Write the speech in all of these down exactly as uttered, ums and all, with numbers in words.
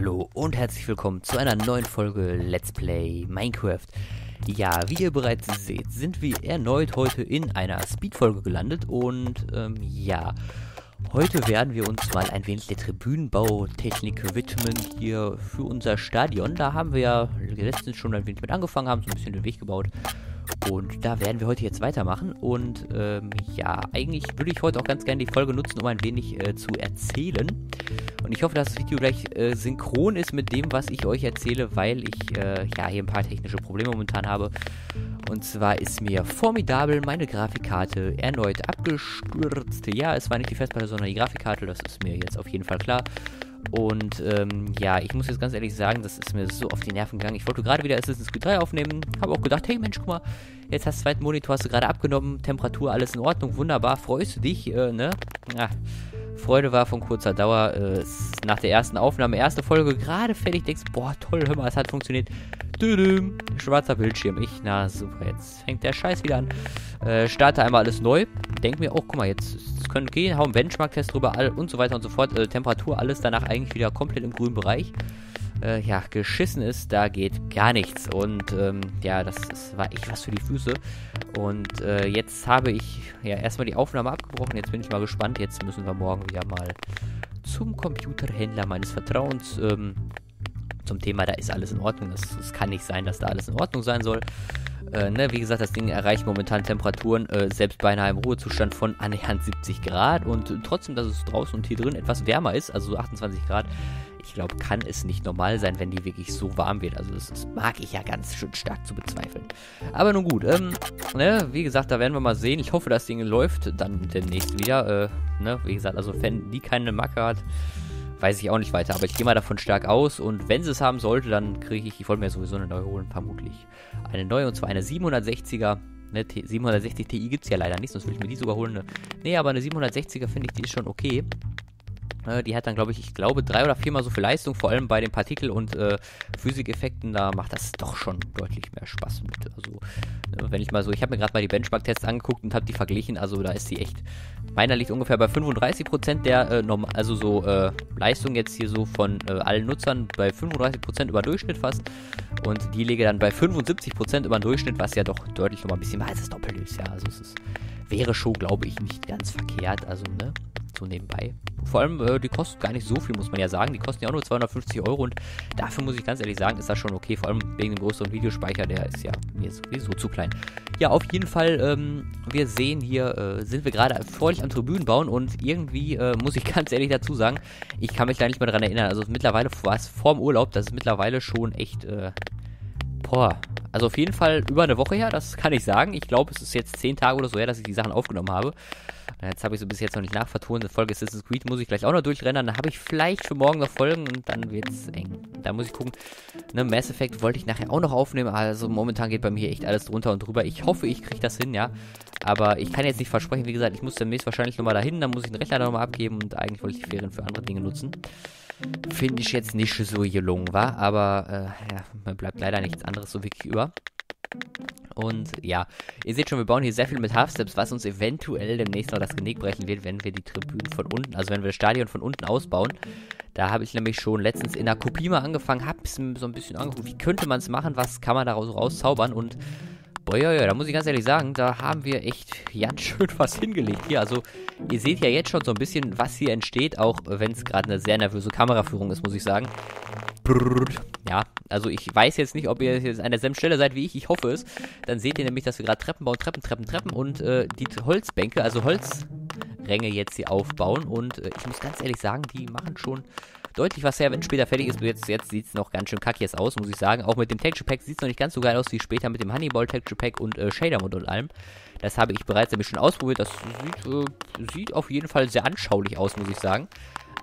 Hallo und herzlich willkommen zu einer neuen Folge Let's Play Minecraft. Ja, wie ihr bereits seht, sind wir erneut heute in einer Speed-Folge gelandet und ähm, ja, heute werden wir uns mal ein wenig der Tribünenbautechnik widmen hier für unser Stadion. Da haben wir ja letztens schon ein wenig mit angefangen, haben so ein bisschen den Weg gebaut. Und da werden wir heute jetzt weitermachen und ähm, ja, eigentlich würde ich heute auch ganz gerne die Folge nutzen, um ein wenig äh, zu erzählen. Und ich hoffe, dass das Video gleich äh, synchron ist mit dem, was ich euch erzähle, weil ich äh, ja hier ein paar technische Probleme momentan habe. Und zwar ist mir formidabel meine Grafikkarte erneut abgestürzt. Ja, es war nicht die Festplatte, sondern die Grafikkarte, das ist mir jetzt auf jeden Fall klar. Und ähm, ja, ich muss jetzt ganz ehrlich sagen, das ist mir so auf die Nerven gegangen. Ich wollte gerade wieder Assassin's Creed drei aufnehmen, habe auch gedacht, hey Mensch, guck mal, jetzt hast du zweiten Monitor, hast du gerade abgenommen, Temperatur, alles in Ordnung, wunderbar, freust du dich, äh, ne? Ach, Freude war von kurzer Dauer, äh, nach der ersten Aufnahme, erste Folge, gerade fertig, denkst, boah, toll, hör mal, es hat funktioniert. Düdüm, schwarzer Bildschirm, ich, na super, jetzt fängt der Scheiß wieder an. Äh, starte einmal alles neu, denk mir, oh, guck mal, jetzt es können gehen, hau einen Benchmark-Test drüber all, und so weiter und so fort. Äh, Temperatur, alles danach eigentlich wieder komplett im grünen Bereich. Äh, ja, geschissen ist, da geht gar nichts. Und ähm, ja, das, das war echt was für die Füße. Und äh, jetzt habe ich ja erstmal die Aufnahme abgebrochen, jetzt bin ich mal gespannt. Jetzt müssen wir morgen wieder mal zum Computerhändler meines Vertrauens, ähm, zum Thema, da ist alles in Ordnung. Das, das kann nicht sein, dass da alles in Ordnung sein soll. Äh, ne, wie gesagt, das Ding erreicht momentan Temperaturen, äh, selbst beinahe im Ruhezustand von annähernd siebzig Grad. Und äh, trotzdem, dass es draußen und hier drin etwas wärmer ist, also so achtundzwanzig Grad, ich glaube, kann es nicht normal sein, wenn die wirklich so warm wird. Also das, das mag ich ja ganz schön stark zu bezweifeln. Aber nun gut, ähm, ne, wie gesagt, da werden wir mal sehen. Ich hoffe, das Ding läuft dann demnächst wieder. Äh, ne, wie gesagt, also wenn die keine Macke hat, weiß ich auch nicht weiter, aber ich gehe mal davon stark aus und wenn sie es haben sollte, dann kriege ich, ich wollte mir sowieso eine neue holen, vermutlich eine neue, und zwar eine siebenhundertsechziger, ne, siebenhundertsechzig Ti gibt es ja leider nicht, sonst würde ich mir die sogar holen, ne, nee, aber eine siebenhundertsechziger finde ich, die ist schon okay, äh, die hat dann glaube ich, ich glaube drei oder viermal so viel Leistung, vor allem bei den Partikel- und äh, Physikeffekten, da macht das doch schon deutlich mehr Spaß mit, also ne, wenn ich mal so, ich habe mir gerade mal die Benchmark-Tests angeguckt und habe die verglichen, also da ist die echt. Meiner liegt ungefähr bei fünfunddreißig Prozent der äh, normal, also so äh, Leistung jetzt hier so von äh, allen Nutzern bei fünfunddreißig Prozent über Durchschnitt fast. Und die liege dann bei fünfundsiebzig Prozent über den Durchschnitt, was ja doch deutlich nochmal ein bisschen mehr als das Doppel ist, ja. Also es ist, wäre schon, glaube ich, nicht ganz verkehrt, also ne, so nebenbei. Vor allem, äh, die kosten gar nicht so viel, muss man ja sagen. Die kosten ja auch nur zweihundertfünfzig Euro und dafür muss ich ganz ehrlich sagen, ist das schon okay. Vor allem wegen dem größeren Videospeicher, der ist ja mir sowieso zu klein. Ja, auf jeden Fall, ähm, wir sehen hier, äh, sind wir gerade freudig am Tribünen bauen und irgendwie, äh, muss ich ganz ehrlich dazu sagen, ich kann mich da nicht mehr dran erinnern. Also mittlerweile war es vorm Urlaub, das ist mittlerweile schon echt, äh, boah. Also auf jeden Fall über eine Woche her, das kann ich sagen. Ich glaube, es ist jetzt zehn Tage oder so her, dass ich die Sachen aufgenommen habe. Jetzt habe ich so bis jetzt noch nicht nachvertont. Die Folge Assassin's Creed muss ich gleich auch noch durchrennen. Dann habe ich vielleicht für morgen noch Folgen und dann wird es eng. Da muss ich gucken. Ne, Mass Effect wollte ich nachher auch noch aufnehmen. Also momentan geht bei mir echt alles drunter und drüber. Ich hoffe, ich kriege das hin, ja. Aber ich kann jetzt nicht versprechen. Wie gesagt, ich muss demnächst wahrscheinlich nochmal dahin. Dann muss ich den Rechner nochmal abgeben und eigentlich wollte ich die Ferien für andere Dinge nutzen. Finde ich jetzt nicht so gelungen, war, aber äh, ja, mir bleibt leider nichts anderes so wirklich über. Und ja, ihr seht schon, wir bauen hier sehr viel mit Half-Steps, was uns eventuell demnächst noch das Genick brechen wird, wenn wir die Tribünen von unten, also wenn wir das Stadion von unten ausbauen. Da habe ich nämlich schon letztens in der Kopie mal angefangen, habe es so ein bisschen angeguckt, wie könnte man es machen, was kann man daraus rauszaubern und boah, ja, ja, da muss ich ganz ehrlich sagen, da haben wir echt ganz schön was hingelegt hier, also ihr seht ja jetzt schon so ein bisschen, was hier entsteht, auch wenn es gerade eine sehr nervöse Kameraführung ist, muss ich sagen. Ja, also ich weiß jetzt nicht, ob ihr jetzt an derselben Stelle seid wie ich, ich hoffe es, dann seht ihr nämlich, dass wir gerade Treppen bauen, Treppen, Treppen, Treppen und äh, die Holzbänke, also Holzränge jetzt hier aufbauen und äh, ich muss ganz ehrlich sagen, die machen schon deutlich was her, wenn es später fertig ist. Jetzt, jetzt sieht es noch ganz schön kackig aus, muss ich sagen. Auch mit dem Texture Pack sieht es noch nicht ganz so geil aus wie später mit dem Honeyball Texture Pack und äh, Shader Mod und allem. Das habe ich bereits nämlich schon ausprobiert. Das sieht, äh, sieht auf jeden Fall sehr anschaulich aus, muss ich sagen.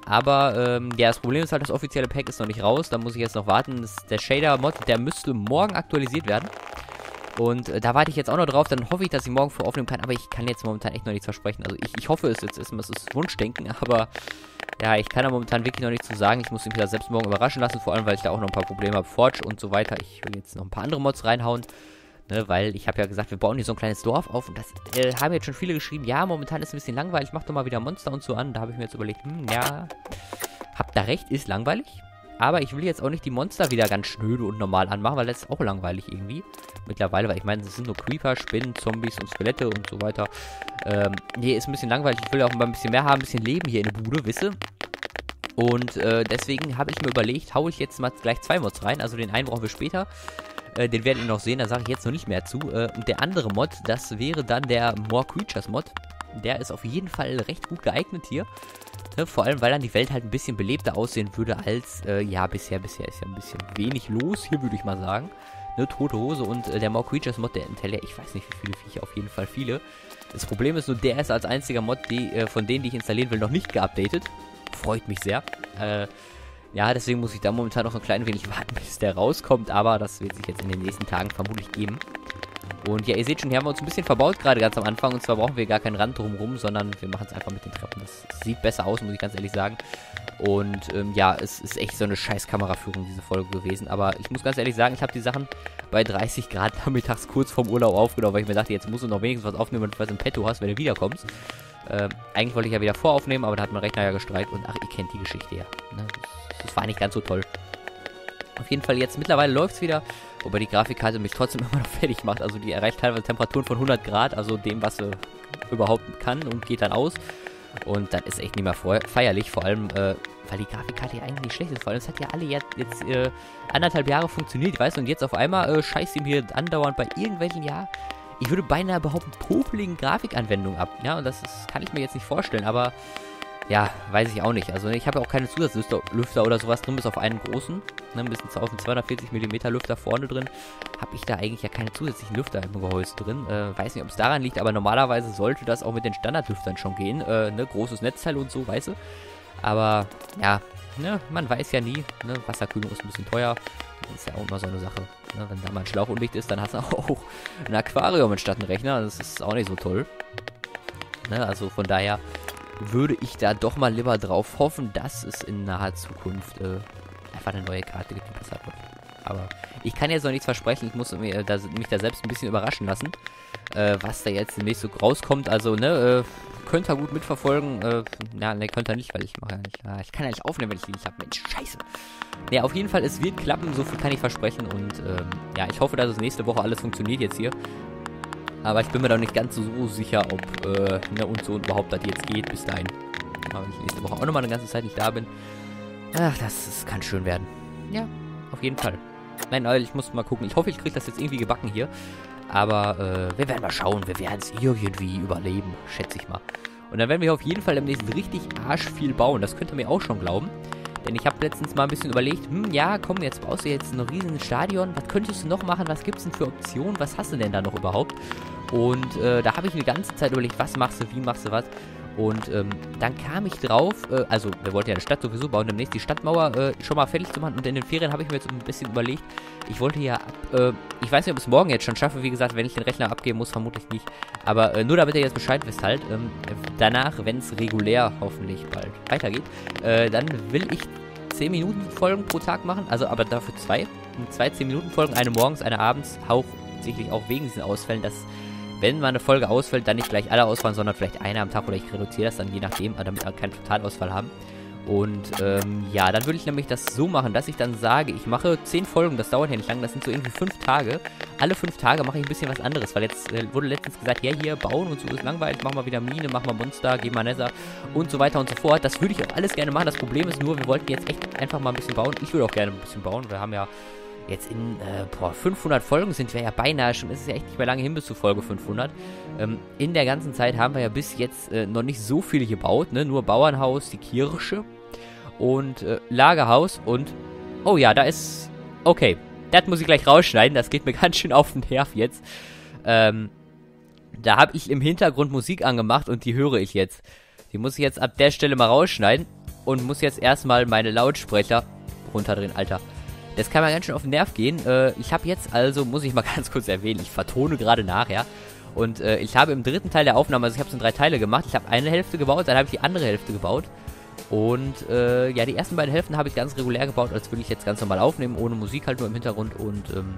Aber ähm, ja, das Problem ist halt, das offizielle Pack ist noch nicht raus. Da muss ich jetzt noch warten. Das, der Shader Mod, der müsste morgen aktualisiert werden. Und äh, da warte ich jetzt auch noch drauf, dann hoffe ich, dass ich morgen früh aufnehmen kann, aber ich kann jetzt momentan echt noch nichts versprechen. Also ich, ich hoffe es jetzt, es ist Wunschdenken, aber ja, ich kann da momentan wirklich noch nichts zu sagen. Ich muss mich da selbst morgen überraschen lassen, vor allem, weil ich da auch noch ein paar Probleme habe, Forge und so weiter. Ich will jetzt noch ein paar andere Mods reinhauen, ne, weil ich habe ja gesagt, wir bauen hier so ein kleines Dorf auf und das äh, haben jetzt schon viele geschrieben, ja, momentan ist es ein bisschen langweilig, mach doch mal wieder Monster und so an. Da habe ich mir jetzt überlegt, hm, ja, habt da recht, ist langweilig. Aber ich will jetzt auch nicht die Monster wieder ganz schnöde und normal anmachen, weil das ist auch langweilig irgendwie. Mittlerweile, weil ich meine, es sind nur Creeper, Spinnen, Zombies und Skelette und so weiter. Ähm, nee, ist ein bisschen langweilig. Ich will auch mal ein bisschen mehr haben, ein bisschen Leben hier in der Bude, wisst ihr? Und äh, deswegen habe ich mir überlegt, haue ich jetzt mal gleich zwei Mods rein. Also den einen brauchen wir später. Äh, den werdet ihr noch sehen, da sage ich jetzt noch nicht mehr zu. Äh, und der andere Mod, das wäre dann der More Creatures Mod. Der ist auf jeden Fall recht gut geeignet hier. Ne, vor allem, weil dann die Welt halt ein bisschen belebter aussehen würde als, äh, ja, bisher, bisher ist ja ein bisschen wenig los, hier würde ich mal sagen. Ne, tote Hose und äh, der More Creatures Mod, der enthält ja, ich weiß nicht, wie viele Viecher, auf jeden Fall viele. Das Problem ist nur, der ist als einziger Mod, die, äh, von denen, die ich installieren will, noch nicht geupdatet. Freut mich sehr. Äh, ja, deswegen muss ich da momentan noch ein klein wenig warten, bis der rauskommt, aber das wird sich jetzt in den nächsten Tagen vermutlich geben. Und ja, ihr seht schon, hier haben wir uns ein bisschen verbaut gerade ganz am Anfang. Und zwar brauchen wir gar keinen Rand drumherum, sondern wir machen es einfach mit den Treppen. Das sieht besser aus, muss ich ganz ehrlich sagen. Und ähm, ja, es ist echt so eine scheiß Kameraführung, diese Folge gewesen. Aber ich muss ganz ehrlich sagen, ich habe die Sachen bei dreißig Grad nachmittags kurz vorm Urlaub aufgenommen, weil ich mir dachte, jetzt musst du noch wenigstens was aufnehmen, wenn du was im Petto hast, wenn du wiederkommst. Ähm, eigentlich wollte ich ja wieder voraufnehmen, aber da hat mein Rechner ja gestreikt. Und ach, ihr kennt die Geschichte ja. Ne? Das war nicht ganz so toll. Auf jeden Fall jetzt, mittlerweile läuft es wieder, wobei die Grafikkarte mich trotzdem immer noch fertig macht. Also die erreicht teilweise Temperaturen von hundert Grad, also dem, was sie überhaupt kann, und geht dann aus. Und dann ist echt nicht mehr feierlich, vor allem, äh, weil die Grafikkarte ja eigentlich nicht schlecht ist. Vor allem, es hat ja alle jetzt, jetzt äh, anderthalb Jahre funktioniert, weißt du, und jetzt auf einmal äh, scheißt ihm hier andauernd bei irgendwelchen, ja, ich würde beinahe behaupten, popeligen Grafikanwendungen ab. Ja, und das ist, kann ich mir jetzt nicht vorstellen, aber ja, weiß ich auch nicht. Also ich habe ja auch keine Zusatzlüfter oder sowas drin, bis auf einen großen. Ne, bis auf einen zweihundertvierzig Millimeter Lüfter vorne drin. Habe ich da eigentlich ja keine zusätzlichen Lüfter im Gehäuse drin. Äh, weiß nicht, ob es daran liegt, aber normalerweise sollte das auch mit den Standardlüftern schon gehen. Äh, ne, großes Netzteil und so, weißt du. Aber ja, ne, man weiß ja nie. Ne, Wasserkühlung ist ein bisschen teuer. Das ist ja auch immer so eine Sache. Ne, wenn da mal ein Schlauch undicht ist, dann hast du auch ein Aquarium anstatt einen Rechner. Das ist auch nicht so toll. Ne, also von daher würde ich da doch mal lieber drauf hoffen, dass es in naher Zukunft äh, einfach eine neue Karte gibt, die besser wird. Aber ich kann jetzt noch nichts versprechen, ich muss mir, da, mich da selbst ein bisschen überraschen lassen, äh, was da jetzt demnächst so rauskommt. Also, ne, äh, könnt ihr gut mitverfolgen. Äh, na, ne, könnt ihr nicht, weil ich mache ja nicht. Na, ich kann ja nicht aufnehmen, wenn ich die nicht habe. Mensch, scheiße. Ne, auf jeden Fall, es wird klappen, so viel kann ich versprechen. Und ähm, ja, ich hoffe, dass es nächste Woche alles funktioniert jetzt hier. Aber ich bin mir da nicht ganz so sicher, ob äh, ne, und so und überhaupt das jetzt geht bis dahin. Aber wenn ich nächste Woche auch nochmal eine ganze Zeit nicht da bin. Ach, das, das kann schön werden. Ja, auf jeden Fall. Nein, ich muss mal gucken. Ich hoffe, ich kriege das jetzt irgendwie gebacken hier. Aber äh, wir werden mal schauen. Wir werden es irgendwie überleben, schätze ich mal. Und dann werden wir auf jeden Fall demnächst richtig arsch viel bauen. Das könnt ihr mir auch schon glauben. Denn ich habe letztens mal ein bisschen überlegt, hm, ja, komm, jetzt baust du jetzt ein riesen Stadion. Was könntest du noch machen? Was gibt es denn für Optionen? Was hast du denn da noch überhaupt? Und äh, da habe ich eine ganze Zeit überlegt, was machst du, wie machst du was? Und ähm, dann kam ich drauf, äh, also wir wollten ja eine Stadt sowieso bauen, demnächst die Stadtmauer äh, schon mal fertig zu machen. Und in den Ferien habe ich mir jetzt ein bisschen überlegt, ich wollte ja, ab, äh, ich weiß nicht, ob ich es morgen jetzt schon schaffe, wie gesagt, wenn ich den Rechner abgeben muss, vermutlich nicht. Aber äh, nur damit ihr jetzt Bescheid wisst halt, ähm, danach, wenn es regulär hoffentlich bald weitergeht, äh, dann will ich zehn Minuten Folgen pro Tag machen, also aber dafür zwei. Zwei zehn Minuten Folgen, eine morgens, eine abends, hauptsächlich auch wegen diesen Ausfällen, dass wenn mal eine Folge ausfällt, dann nicht gleich alle ausfallen, sondern vielleicht einer am Tag, oder ich reduziere das dann je nachdem, damit wir keinen Totalausfall haben. Und ähm, ja, dann würde ich nämlich das so machen, dass ich dann sage, ich mache zehn Folgen, das dauert ja nicht lang, das sind so irgendwie fünf Tage. Alle fünf Tage mache ich ein bisschen was anderes, weil jetzt äh, wurde letztens gesagt, ja hier, bauen und so ist langweilig, mach mal wieder Mine, mach mal Monster, geh mal Nether und so weiter und so fort. Das würde ich auch alles gerne machen, das Problem ist nur, wir wollten jetzt echt einfach mal ein bisschen bauen. Ich würde auch gerne ein bisschen bauen, wir haben ja jetzt in, äh, boah, fünfhundert Folgen sind wir ja beinahe schon, ist es ja echt nicht mehr lange hin bis zu Folge fünfhundert. Ähm, in der ganzen Zeit haben wir ja bis jetzt äh, noch nicht so viele gebaut, ne? Nur Bauernhaus, die Kirche und äh, Lagerhaus und, oh ja, da ist, okay, das muss ich gleich rausschneiden, das geht mir ganz schön auf den Nerv jetzt. Ähm, da habe ich im Hintergrund Musik angemacht und die höre ich jetzt. Die muss ich jetzt ab der Stelle mal rausschneiden und muss jetzt erstmal meine Lautsprecher runterdrehen, Alter. Das kann mir ganz schön auf den Nerv gehen. Äh, ich habe jetzt also, muss ich mal ganz kurz erwähnen, ich vertone gerade nachher. Ja? Und äh, ich habe im dritten Teil der Aufnahme, also ich habe es in drei Teile gemacht. Ich habe eine Hälfte gebaut, dann habe ich die andere Hälfte gebaut. Und äh, ja, die ersten beiden Hälften habe ich ganz regulär gebaut, als würde ich jetzt ganz normal aufnehmen, ohne Musik halt nur im Hintergrund. Und ähm,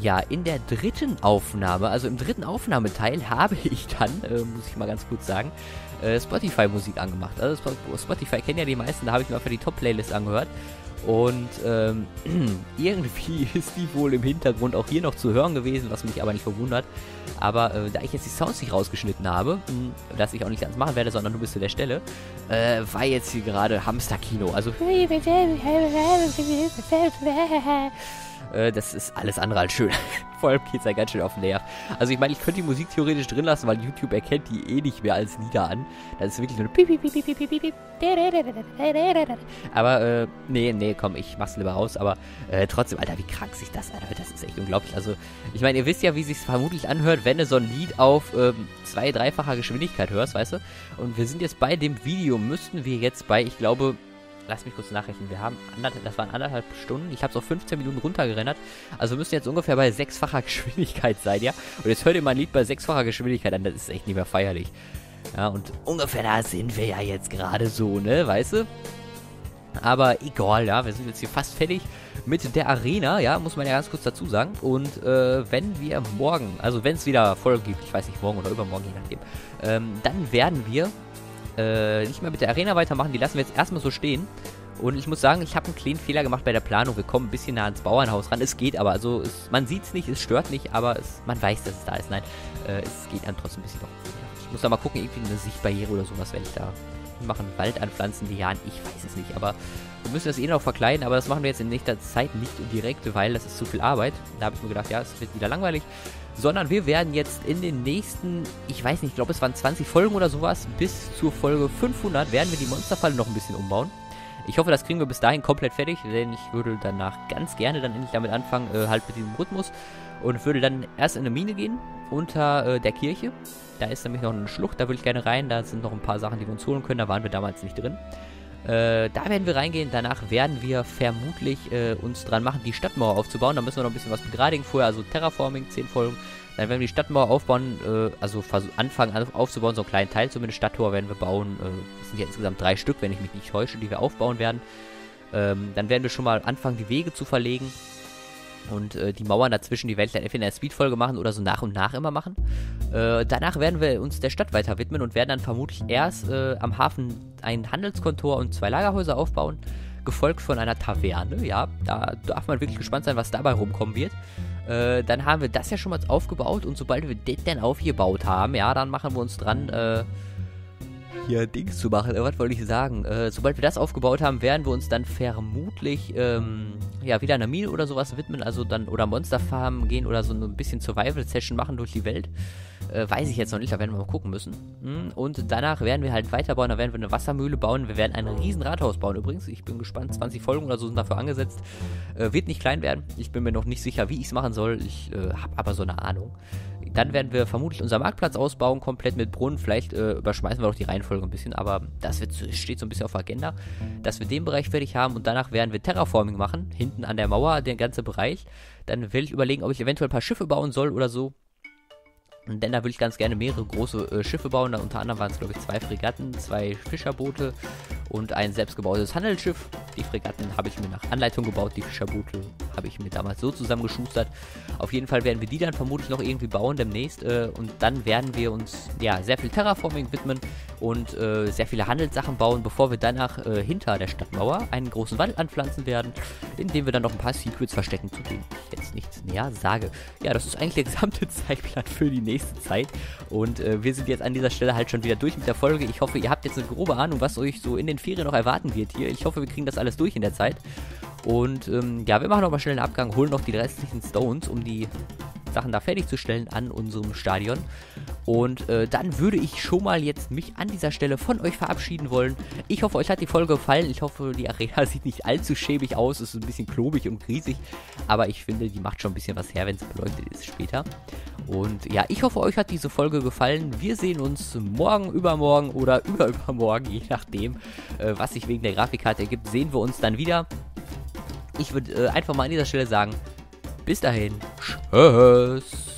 ja, in der dritten Aufnahme, also im dritten Aufnahmeteil habe ich dann, äh, muss ich mal ganz kurz sagen, äh, Spotify-Musik angemacht. Also Spotify kennen ja die meisten, da habe ich mir einfach die Top-Playlist angehört. Und ähm, irgendwie ist die wohl im Hintergrund auch hier noch zu hören gewesen, was mich aber nicht verwundert. Aber äh, da ich jetzt die Sounds nicht rausgeschnitten habe, dass ich auch nicht ganz machen werde, sondern nur bis zu der Stelle, äh, war jetzt hier gerade Hamsterkino. Also äh, das ist alles andere als schön. Vor allem geht es ja ganz schön auf den Nerv. Also ich meine, ich könnte die Musik theoretisch drin lassen, weil YouTube erkennt die eh nicht mehr als Lieder an. Das ist wirklich nur eine... Aber, äh, nee, nee, komm, ich mach's lieber raus. Aber, äh, trotzdem, Alter, wie krank sich das anhört. Das ist echt unglaublich. Also, ich meine, ihr wisst ja, wie sich's vermutlich anhört, wenn du so ein Lied auf, ähm, zwei-, dreifacher Geschwindigkeit hörst, weißt du? Und wir sind jetzt bei dem Video, müssten wir jetzt bei, ich glaube... Lass mich kurz nachrechnen, wir haben, das waren anderthalb Stunden, ich habe es auf fünfzehn Minuten runtergerendert, also müssen jetzt ungefähr bei sechsfacher Geschwindigkeit sein, ja? Und jetzt hört ihr mein Lied bei sechsfacher Geschwindigkeit an, das ist echt nicht mehr feierlich. Ja, und ungefähr da sind wir ja jetzt gerade so, ne, weißt du? Aber egal, ja, wir sind jetzt hier fast fertig mit der Arena, ja, muss man ja ganz kurz dazu sagen. Und äh, wenn wir morgen, also wenn es wieder Folgen gibt, ich weiß nicht, morgen oder übermorgen, je nachdem, ähm, dann werden wir... Äh, nicht mehr mit der Arena weitermachen, die lassen wir jetzt erstmal so stehen. Und ich muss sagen, ich habe einen kleinen Fehler gemacht bei der Planung. Wir kommen ein bisschen nah ans Bauernhaus ran. Es geht aber, also es, man sieht es nicht, es stört nicht, aber es, man weiß, dass es da ist. Nein, äh, es geht dann trotzdem ein bisschen noch. Ich muss da mal gucken, irgendwie eine Sichtbarriere oder sowas werde ich da machen. Wald anpflanzen, die Jahren, ich weiß es nicht. Aber wir müssen das eh noch verkleiden, aber das machen wir jetzt in nächster Zeit nicht direkt, weil das ist zu viel Arbeit. Da habe ich mir gedacht, ja, es wird wieder langweilig. Sondern wir werden jetzt in den nächsten, ich weiß nicht, ich glaube es waren zwanzig Folgen oder sowas, bis zur Folge fünfhundert werden wir die Monsterfalle noch ein bisschen umbauen. Ich hoffe, das kriegen wir bis dahin komplett fertig, denn ich würde danach ganz gerne dann endlich damit anfangen, äh, halt mit diesem Rhythmus. Und würde dann erst in eine Mine gehen, unter äh, der Kirche. Da ist nämlich noch eine Schlucht, da würde ich gerne rein, da sind noch ein paar Sachen, die wir uns holen können, da waren wir damals nicht drin. Äh, da werden wir reingehen, danach werden wir vermutlich äh, uns dran machen, die Stadtmauer aufzubauen. Da müssen wir noch ein bisschen was begradigen vorher, also Terraforming, zehn Folgen. Dann werden wir die Stadtmauer aufbauen, äh, also anfangen auf aufzubauen, so einen kleinen Teil zumindest. Stadttor werden wir bauen, äh, das sind ja insgesamt drei Stück, wenn ich mich nicht täusche, die wir aufbauen werden. Ähm, dann werden wir schon mal anfangen, die Wege zu verlegen. Und äh, die Mauern dazwischen, die werde ich dann entweder in der Speed-Folge machen oder so nach und nach immer machen. Äh, danach werden wir uns der Stadt weiter widmen und werden dann vermutlich erst äh, am Hafen ein Handelskontor und zwei Lagerhäuser aufbauen, gefolgt von einer Taverne. Ja, da darf man wirklich gespannt sein, was dabei rumkommen wird. Äh, dann haben wir das ja schon mal aufgebaut und sobald wir das dann aufgebaut haben, ja, dann machen wir uns dran, äh, hier Dings zu machen. Was wollte ich sagen? Äh, sobald wir das aufgebaut haben, werden wir uns dann vermutlich ähm, ja, wieder einer Mine oder sowas widmen, also dann oder Monsterfarmen gehen oder so ein bisschen Survival-Session machen durch die Welt. Äh, weiß ich jetzt noch nicht, da werden wir mal gucken müssen. Und danach werden wir halt weiterbauen, da werden wir eine Wassermühle bauen, wir werden ein riesen Rathaus bauen übrigens. Ich bin gespannt, zwanzig Folgen oder so sind dafür angesetzt. Äh, wird nicht klein werden, ich bin mir noch nicht sicher, wie ich es machen soll, ich äh, habe aber so eine Ahnung. Dann werden wir vermutlich unseren Marktplatz ausbauen, komplett mit Brunnen. Vielleicht äh, überschmeißen wir doch die Reihenfolge ein bisschen, aber das wird, steht so ein bisschen auf der Agenda, dass wir den Bereich fertig haben und danach werden wir Terraforming machen, hinten an der Mauer, den ganzen Bereich. Dann will ich überlegen, ob ich eventuell ein paar Schiffe bauen soll oder so. Und denn da würde ich ganz gerne mehrere große äh, Schiffe bauen. Da unter anderem waren es, glaube ich, zwei Fregatten, zwei Fischerboote und ein selbstgebautes Handelsschiff. Die Fregatten habe ich mir nach Anleitung gebaut, die Fischerboote habe ich mir damals so zusammengeschustert. Auf jeden Fall werden wir die dann vermutlich noch irgendwie bauen demnächst. Äh, und dann werden wir uns ja sehr viel Terraforming widmen und äh, sehr viele Handelssachen bauen, bevor wir danach äh, hinter der Stadtmauer einen großen Wald anpflanzen werden, indem wir dann noch ein paar Secrets verstecken, zu denen ich jetzt nichts näher sage. Ja, das ist eigentlich der gesamte Zeitplan für die nächste Zeit. Und äh, wir sind jetzt an dieser Stelle halt schon wieder durch mit der Folge. Ich hoffe, ihr habt jetzt eine grobe Ahnung, was euch so in den Ferien noch erwarten wird hier. Ich hoffe, wir kriegen das alles durch in der Zeit. Und ähm, ja, wir machen nochmal schnell einen Abgang, holen noch die restlichen Stones, um die Sachen da fertigzustellen an unserem Stadion. Und äh, dann würde ich schon mal jetzt mich an dieser Stelle von euch verabschieden wollen. Ich hoffe, euch hat die Folge gefallen. Ich hoffe, die Arena sieht nicht allzu schäbig aus. Ist ein bisschen klobig und riesig. Aber ich finde, die macht schon ein bisschen was her, wenn es beleuchtet ist später. Und ja, ich hoffe, euch hat diese Folge gefallen. Wir sehen uns morgen, übermorgen oder überübermorgen, je nachdem, äh, was sich wegen der Grafikkarte ergibt, sehen wir uns dann wieder. Ich würde äh, einfach mal an dieser Stelle sagen, bis dahin, tschüss.